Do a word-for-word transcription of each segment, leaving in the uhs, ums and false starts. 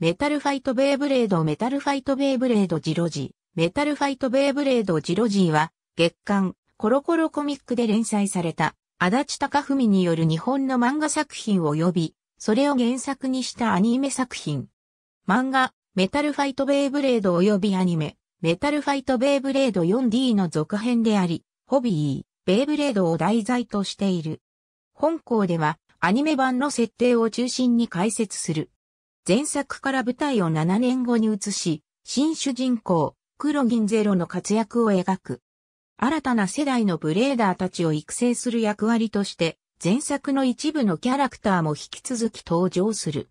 メタルファイトベイブレードメタルファイトベイブレードジロジーメタルファイトベイブレードジロジーは月刊コロコロコミックで連載された足立貴文による日本の漫画作品及びそれを原作にしたアニメ作品。漫画メタルファイトベイブレード及びアニメメタルファイトベイブレード フォーディー の続編であり、ホビー、ベイブレードを題材としている。本項ではアニメ版の設定を中心に解説する。前作から舞台をななねんごに移し、新主人公、黒銀ゼロの活躍を描く。新たな世代のブレーダーたちを育成する役割として、前作の一部のキャラクターも引き続き登場する。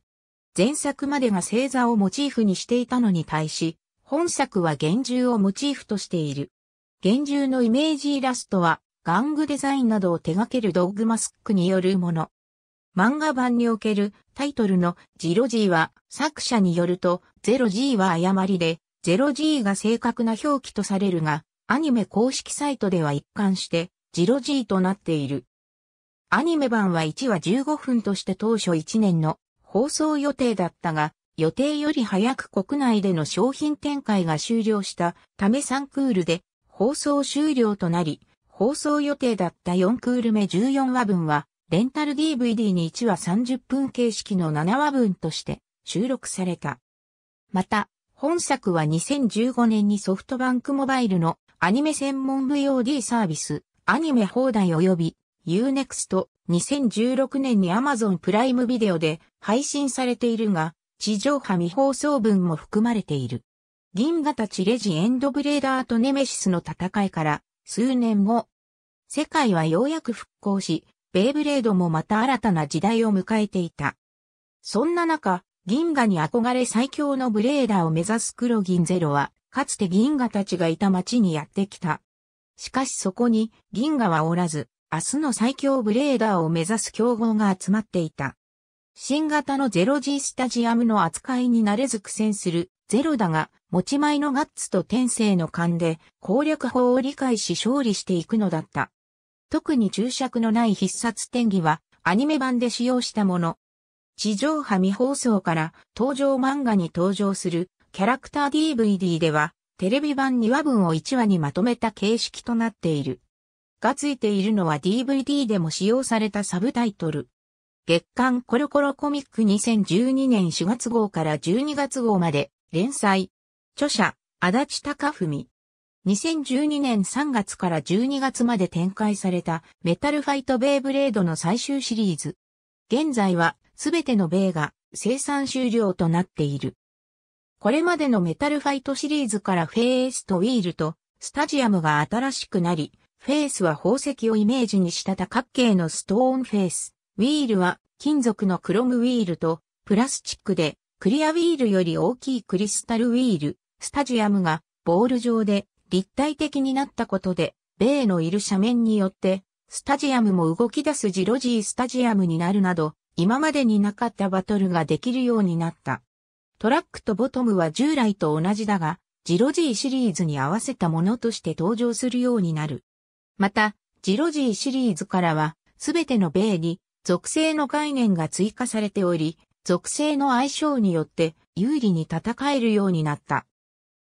前作までが星座をモチーフにしていたのに対し、本作は幻獣をモチーフとしている。幻獣のイメージイラストは、玩具デザインなどを手掛けるDOGMASKによるもの。漫画版におけるタイトルのジロジーは作者によるとゼロ G は誤りでゼロ G が正確な表記とされるがアニメ公式サイトでは一貫してジロ G となっている。アニメ版はいちわじゅうごふんとして当初いちねんの放送予定だったが予定より早く国内での商品展開が終了したためさんクールで放送終了となり放送予定だったよんクール目じゅうよんわぶんはレンタル ディーブイディー にいちわさんじゅっぷん形式のななわぶんとして収録された。また、本作はにせんじゅうごねんにソフトバンクモバイルのアニメ専門 ブイオーディー サービス、アニメ放題及び ユーネクスト、にせんじゅうろくねんに Amazon プライムビデオで配信されているが、地上波未放送分も含まれている。銀河たちレジエンドブレーダーとネメシスの戦いから数年後、世界はようやく復興し、ベイブレードもまた新たな時代を迎えていた。そんな中、銀河に憧れ最強のブレーダーを目指す黒銀ゼロは、かつて銀河たちがいた町にやってきた。しかしそこに銀河はおらず、明日の最強ブレーダーを目指す競合が集まっていた。新型のゼロ G スタジアムの扱いに慣れず苦戦するゼロだが、持ち前のガッツと天性の勘で攻略法を理解し勝利していくのだった。特に注釈のない必殺展技はアニメ版で使用したもの。地上波未放送から登場漫画に登場するキャラクター ディーブイディー ではテレビ版にわぶんをいちわにまとめた形式となっている。がついているのは ディーブイディー でも使用されたサブタイトル。月刊コロコロコミックにせんじゅうにねんしがつ号からじゅうにがつ号まで連載。著者、足立貴文。にせんじゅうにねんさんがつからじゅうにがつまで展開されたメタルファイトベイブレードの最終シリーズ。現在はすべてのベイが生産終了となっている。これまでのメタルファイトシリーズからフェイスとウィールとスタジアムが新しくなり、フェイスは宝石をイメージにした多角形のストーンフェイス、ウィールは金属のクロムウィールとプラスチックでクリアウィールより大きいクリスタルウィール、スタジアムがボール状で立体的になったことで、ベイのいる斜面によって、スタジアムも動き出すジロジースタジアムになるなど、今までになかったバトルができるようになった。トラックとボトムは従来と同じだが、ジロジーシリーズに合わせたものとして登場するようになる。また、ジロジーシリーズからは、すべてのベイに属性の概念が追加されており、属性の相性によって有利に戦えるようになった。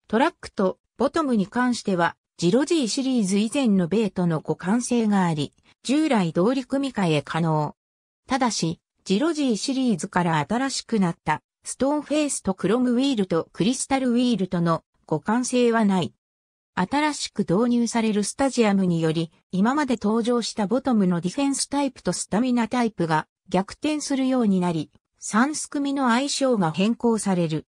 トラックとボトムに関しては、ジロジーシリーズ以前のベイとの互換性があり、従来通り組み替え可能。ただし、ジロジーシリーズから新しくなった、ストーンフェイスとクロムウィールとクリスタルウィールとの互換性はない。新しく導入されるスタジアムにより、今まで登場したボトムのディフェンスタイプとスタミナタイプが逆転するようになり、さんすくみの相性が変更される。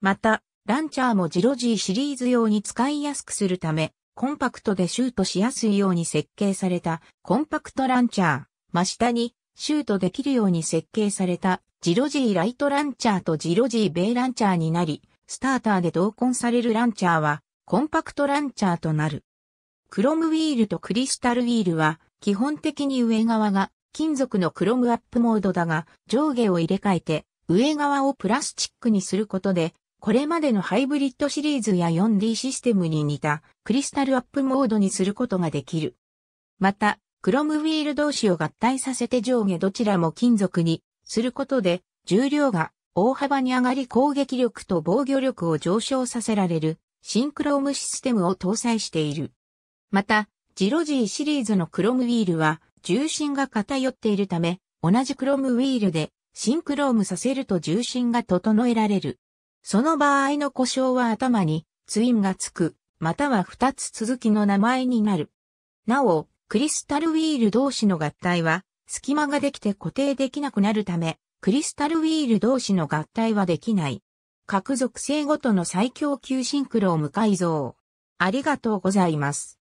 また、ランチャーもジロジーシリーズ用に使いやすくするため、コンパクトでシュートしやすいように設計されたコンパクトランチャー、真下にシュートできるように設計されたジロジーライトランチャーとジロジーベイランチャーになり、スターターで同梱されるランチャーはコンパクトランチャーとなる。クロムウィールとクリスタルウィールは基本的に上側が金属のクロムアップモードだが上下を入れ替えて上側をプラスチックにすることで、これまでのハイブリッドシリーズや フォーディー システムに似たクリスタルアップモードにすることができる。また、クロムウィール同士を合体させて上下どちらも金属にすることで重量が大幅に上がり攻撃力と防御力を上昇させられるシンクロームシステムを搭載している。また、ジロジーシリーズのクロムウィールは重心が偏っているため、同じクロムウィールでシンクロームさせると重心が整えられる。その場合の故障は頭にツインがつく、または二つ続きの名前になる。なお、クリスタルウィール同士の合体は隙間ができて固定できなくなるため、クリスタルウィール同士の合体はできない。各属性ごとの最強級シンクローム改造。ありがとうございます。